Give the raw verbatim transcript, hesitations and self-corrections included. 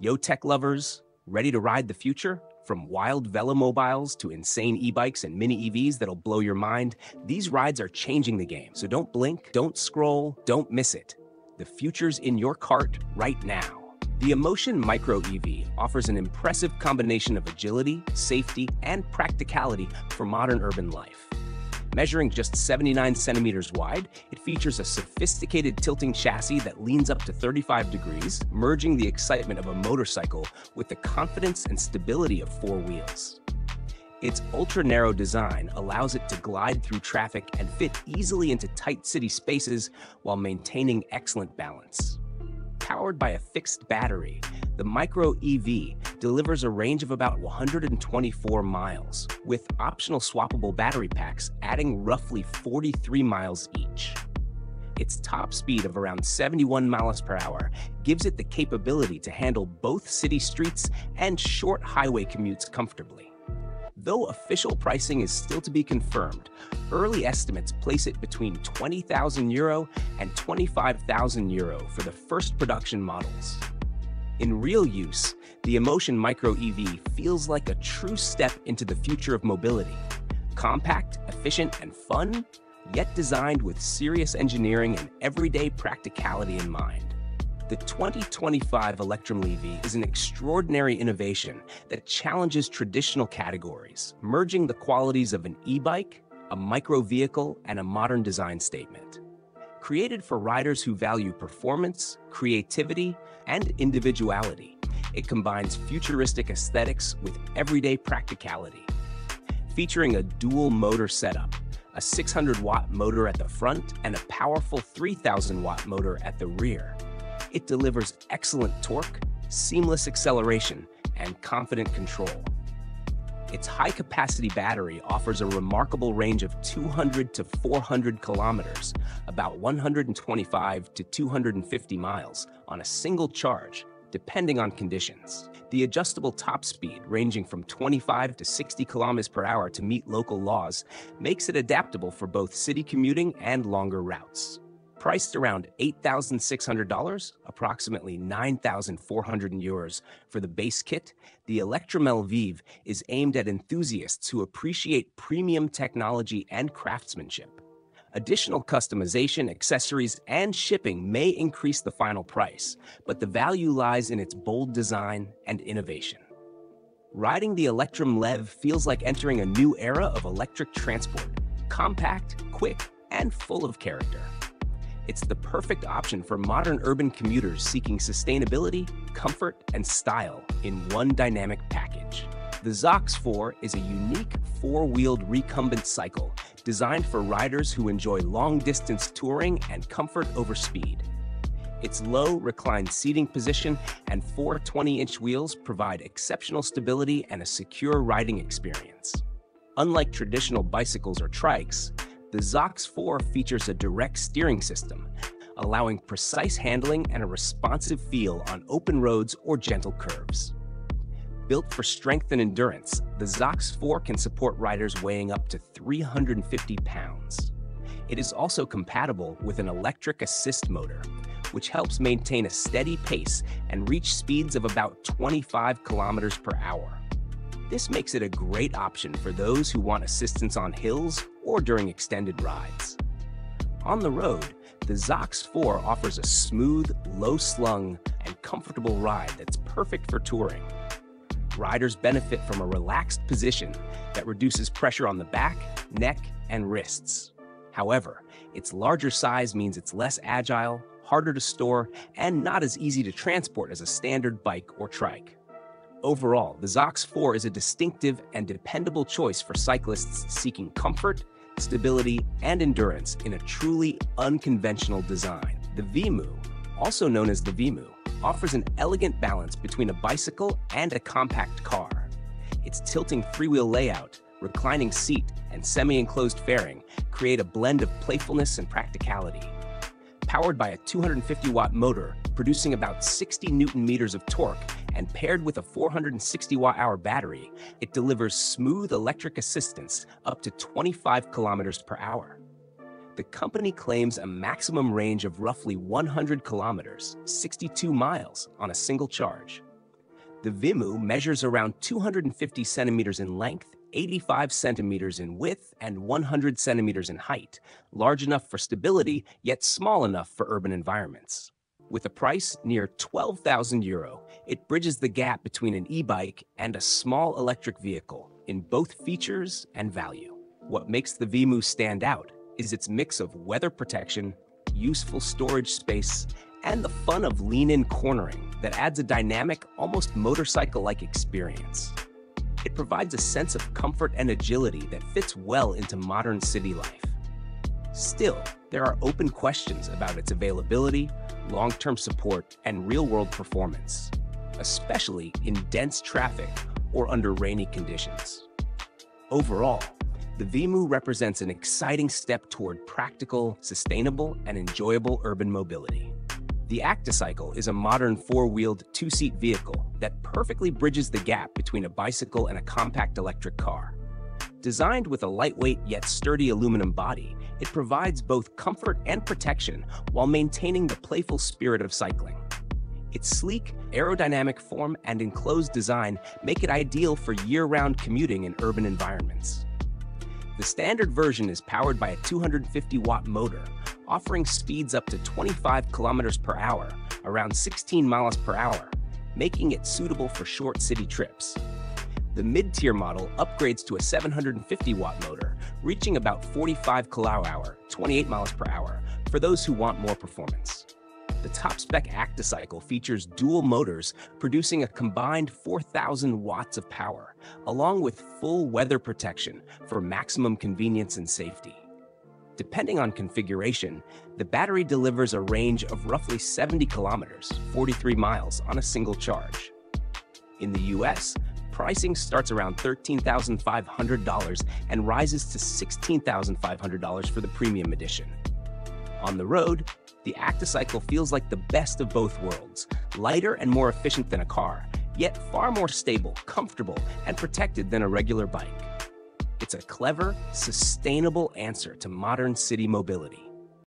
Yo tech lovers, ready to ride the future? From wild velomobiles to insane e-bikes and mini E Vs that'll blow your mind, these rides are changing the game. So don't blink, don't scroll, don't miss it. The future's in your cart right now. The Emotion Micro E V offers an impressive combination of agility, safety, and practicality for modern urban life. Measuring just seventy-nine centimeters wide, it features a sophisticated tilting chassis that leans up to thirty-five degrees, merging the excitement of a motorcycle with the confidence and stability of four wheels. Its ultra-narrow design allows it to glide through traffic and fit easily into tight city spaces while maintaining excellent balance. Powered by a fixed battery, the Micro E V delivers a range of about one hundred twenty-four miles, with optional swappable battery packs adding roughly forty-three miles each. Its top speed of around seventy-one miles per hour gives it the capability to handle both city streets and short highway commutes comfortably. Though official pricing is still to be confirmed, early estimates place it between twenty thousand euro and twenty-five thousand euro for the first production models. In real use, the Emotion Micro E V feels like a true step into the future of mobility. Compact, efficient, and fun, yet designed with serious engineering and everyday practicality in mind. The twenty twenty-five Electrum Levi is an extraordinary innovation that challenges traditional categories, merging the qualities of an e-bike, a micro vehicle, and a modern design statement. Created for riders who value performance, creativity, and individuality, it combines futuristic aesthetics with everyday practicality. Featuring a dual motor setup, a six hundred watt motor at the front and a powerful three thousand watt motor at the rear, it delivers excellent torque, seamless acceleration, and confident control. Its high-capacity battery offers a remarkable range of two hundred to four hundred kilometers, about one hundred twenty-five to two hundred fifty miles, on a single charge, depending on conditions. The adjustable top speed, ranging from twenty-five to sixty kilometers per hour to meet local laws, makes it adaptable for both city commuting and longer routes. Priced around eight thousand six hundred dollars, approximately nine thousand four hundred euros for the base kit, the Electrum L E V is aimed at enthusiasts who appreciate premium technology and craftsmanship. Additional customization, accessories, and shipping may increase the final price, but the value lies in its bold design and innovation. Riding the Electrum L E V feels like entering a new era of electric transport, compact, quick, and full of character. It's the perfect option for modern urban commuters seeking sustainability, comfort, and style in one dynamic package. The Zox four is a unique four-wheeled recumbent cycle designed for riders who enjoy long-distance touring and comfort over speed. Its low, reclined seating position and four twenty-inch wheels provide exceptional stability and a secure riding experience. Unlike traditional bicycles or trikes, the Zox four features a direct steering system, allowing precise handling and a responsive feel on open roads or gentle curves. Built for strength and endurance, the Zox four can support riders weighing up to three hundred fifty pounds. It is also compatible with an electric assist motor, which helps maintain a steady pace and reach speeds of about twenty-five kilometers per hour. This makes it a great option for those who want assistance on hills or during extended rides. On the road, the Zox four offers a smooth, low-slung, and comfortable ride that's perfect for touring. Riders benefit from a relaxed position that reduces pressure on the back, neck, and wrists. However, its larger size means it's less agile, harder to store, and not as easy to transport as a standard bike or trike. Overall, the Zox four is a distinctive and dependable choice for cyclists seeking comfort, stability, and endurance in a truly unconventional design. The Vimu, also known as the Vimu, offers an elegant balance between a bicycle and a compact car. Its tilting three-wheel layout, reclining seat, and semi-enclosed fairing create a blend of playfulness and practicality. Powered by a two hundred fifty watt motor, producing about sixty newton meters of torque, and paired with a four hundred sixty watt hour battery, it delivers smooth electric assistance up to twenty-five kilometers per hour. The company claims a maximum range of roughly one hundred kilometers, sixty-two miles, on a single charge. The Vimu measures around two hundred fifty centimeters in length, eighty-five centimeters in width, and one hundred centimeters in height, large enough for stability, yet small enough for urban environments. With a price near twelve thousand euro, it bridges the gap between an e-bike and a small electric vehicle in both features and value. What makes the Vimu stand out is its mix of weather protection, useful storage space, and the fun of lean-in cornering that adds a dynamic, almost motorcycle-like experience. It provides a sense of comfort and agility that fits well into modern city life. Still, there are open questions about its availability, long-term support, and real-world performance, especially in dense traffic or under rainy conditions. Overall, the Vimu represents an exciting step toward practical, sustainable, and enjoyable urban mobility. The ActiCycle is a modern four-wheeled, two-seat vehicle that perfectly bridges the gap between a bicycle and a compact electric car. Designed with a lightweight yet sturdy aluminum body, it provides both comfort and protection while maintaining the playful spirit of cycling. Its sleek, aerodynamic form and enclosed design make it ideal for year-round commuting in urban environments. The standard version is powered by a two hundred fifty watt motor, offering speeds up to twenty-five kilometers per hour, around sixteen miles per hour, making it suitable for short city trips. The mid-tier model upgrades to a seven hundred fifty watt motor, reaching about forty-five kilometers per hour, twenty-eight miles per hour, for those who want more performance. The top-spec ActiCycle features dual motors, producing a combined four thousand watts of power, along with full weather protection for maximum convenience and safety. Depending on configuration, the battery delivers a range of roughly seventy kilometers, forty-three miles, on a single charge. In the U S, pricing starts around thirteen thousand five hundred dollars and rises to sixteen thousand five hundred dollars for the premium edition. On the road, the ActiCycle feels like the best of both worlds, lighter and more efficient than a car, yet far more stable, comfortable, and protected than a regular bike. It's a clever, sustainable answer to modern city mobility.